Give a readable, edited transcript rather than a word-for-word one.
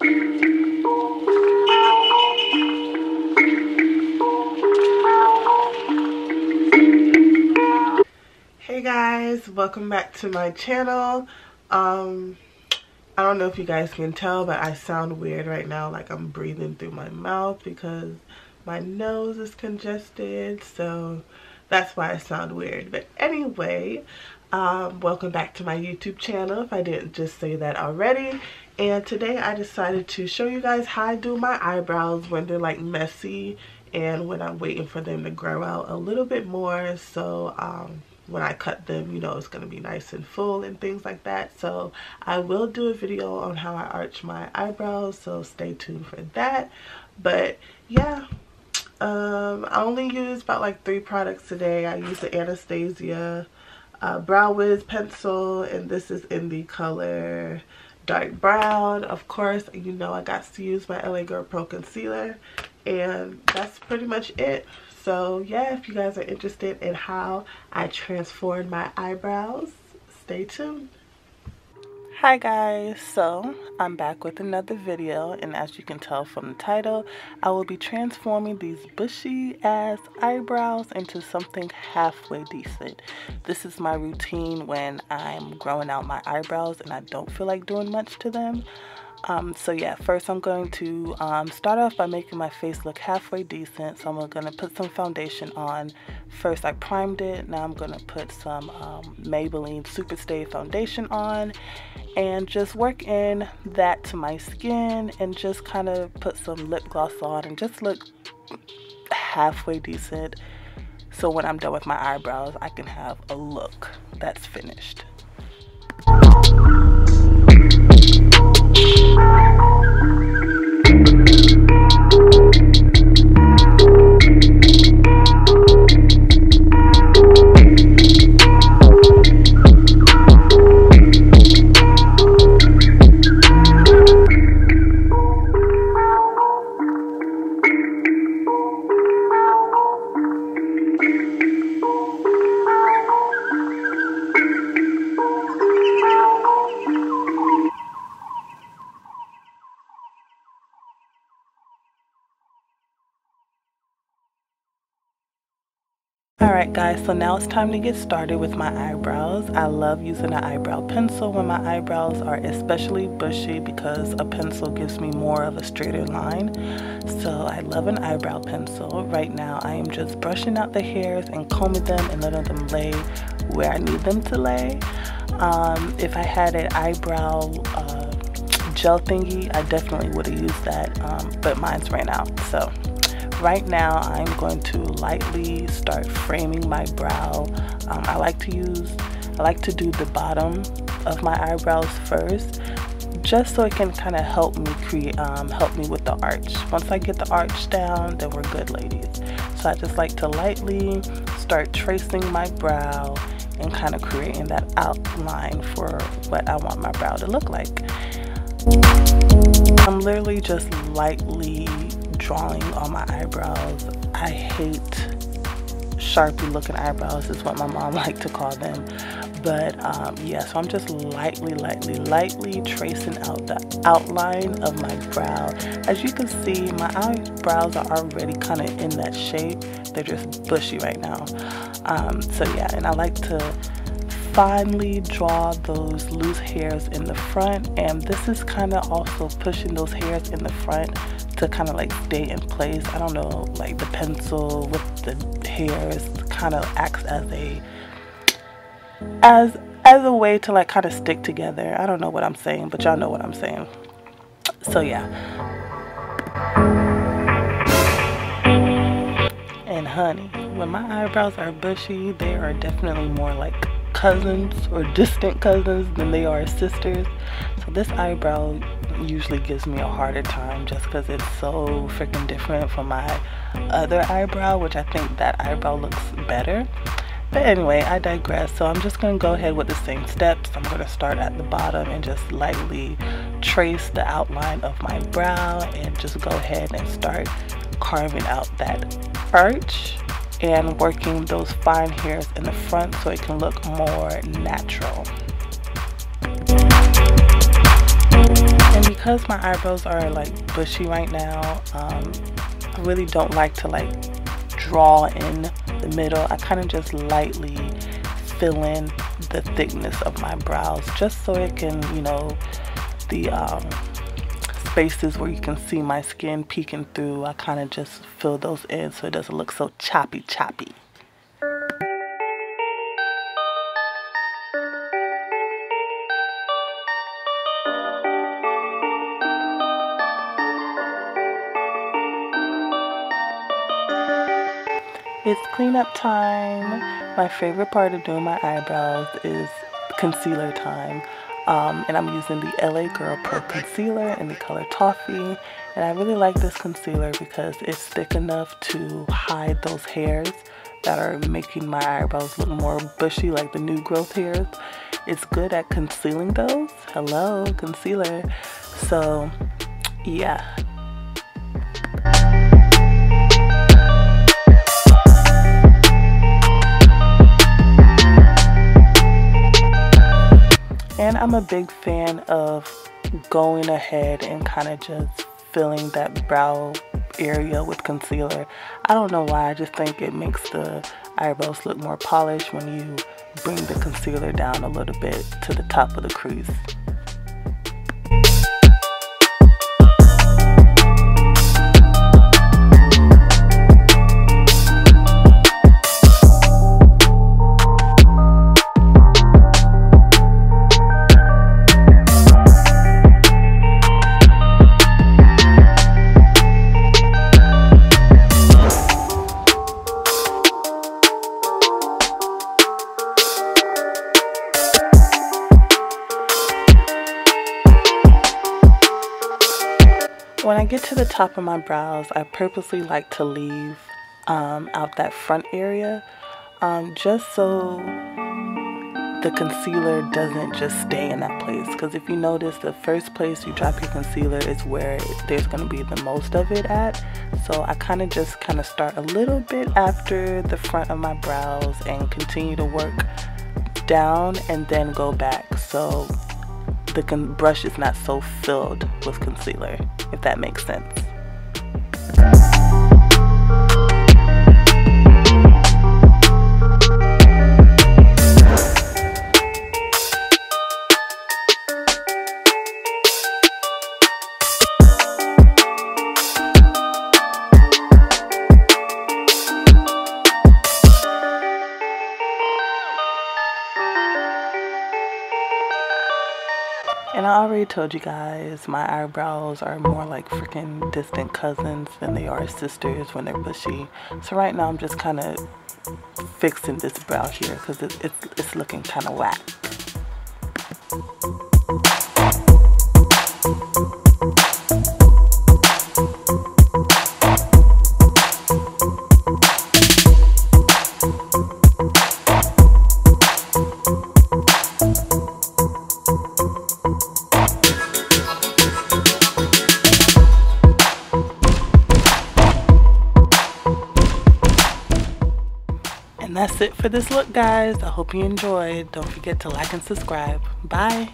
Hey guys, welcome back to my channel. I don't know if you guys can tell, but I sound weird right now, like I'm breathing through my mouth because my nose is congested, so that's why I sound weird. But anyway, welcome back to my YouTube channel, if I didn't just say that already. And today I decided to show you guys how I do my eyebrows when they're like messy and when I'm waiting for them to grow out a little bit more, so when I cut them, you know, it's going to be nice and full and things like that. So I will do a video on how I arch my eyebrows, so stay tuned for that. But yeah, I only use about like 3 products today. I use the Anastasia Brow Wiz pencil, and this is in the color dark brown. Of course, you know, I got to use my LA Girl Pro Concealer, and that's pretty much it. So yeah, if you guys are interested in how I transform my eyebrows, stay tuned. Hi guys, so I'm back with another video, and as you can tell from the title, I will be transforming these bushy ass eyebrows into something halfway decent. This is my routine when I'm growing out my eyebrows and I don't feel like doing much to them. So yeah, first I'm going to start off by making my face look halfway decent. So I'm going to put some foundation on. First I primed it. Now I'm going to put some Maybelline Superstay foundation on and just work in that to my skin and just kind of put some lip gloss on and just look halfway decent. So when I'm done with my eyebrows, I can have a look that's finished. Alright guys, so now it's time to get started with my eyebrows. I love using an eyebrow pencil when my eyebrows are especially bushy because a pencil gives me more of a straighter line. So I love an eyebrow pencil. Right now I am just brushing out the hairs and combing them and letting them lay where I need them to lay. If I had an eyebrow gel thingy, I definitely would have used that, but mine's ran out. So right now I'm going to lightly start framing my brow. I like to do the bottom of my eyebrows first, just so it can kind of help me create with the arch. Once I get the arch down, then we're good, ladies. So I just like to lightly start tracing my brow and kind of creating that outline for what I want my brow to look like. I'm literally just lightly drawing on my eyebrows. I hate Sharpie looking eyebrows is what my mom liked to call them, but yeah, so I'm just lightly tracing out the outline of my brow. As you can see, my eyebrows are already kind of in that shape. They're just bushy right now. So yeah, and I like to finally draw those loose hairs in the front, and this is kind of also pushing those hairs in the front to kind of like stay in place. I don't know, like the pencil with the hairs kind of acts as a way to like kind of stick together. I don't know what I'm saying, but y'all know what I'm saying. So yeah. And honey, when my eyebrows are bushy, they are definitely more like cousins or distant cousins than they are sisters. So this eyebrow usually gives me a harder time just because it's so freaking different from my other eyebrow, which I think that eyebrow looks better. But anyway, I digress. So I'm just going to go ahead with the same steps. I'm going to start at the bottom and just lightly trace the outline of my brow and just go ahead and start carving out that arch and working those fine hairs in the front so it can look more natural. And because my eyebrows are like bushy right now, I really don't like to like draw in the middle. I kind of just lightly fill in the thickness of my brows just so it can, you know, the spaces where you can see my skin peeking through, I kind of just fill those in so it doesn't look so choppy. It's cleanup time. My favorite part of doing my eyebrows is concealer time. And I'm using the LA Girl Pro Concealer in the color Toffee. And I really like this concealer because it's thick enough to hide those hairs that are making my eyebrows look more bushy, like the new growth hairs. It's good at concealing those. Hello, concealer. So, yeah. And I'm a big fan of going ahead and kind of just filling that brow area with concealer. I don't know why, I just think it makes the eyebrows look more polished when you bring the concealer down a little bit to the top of the crease. When I get to the top of my brows, I purposely like to leave out that front area just so the concealer doesn't just stay in that place. Because if you notice, the first place you drop your concealer is where there's going to be the most of it at. So I kind of start a little bit after the front of my brows and continue to work down and then go back. So the brush is not so filled with concealer, if that makes sense. And I already told you guys, my eyebrows are more like freaking distant cousins than they are sisters when they're bushy. So right now I'm just kind of fixing this brow here because it's looking kind of whack. That's it for this look, guys. I hope you enjoyed. Don't forget to like and subscribe. Bye.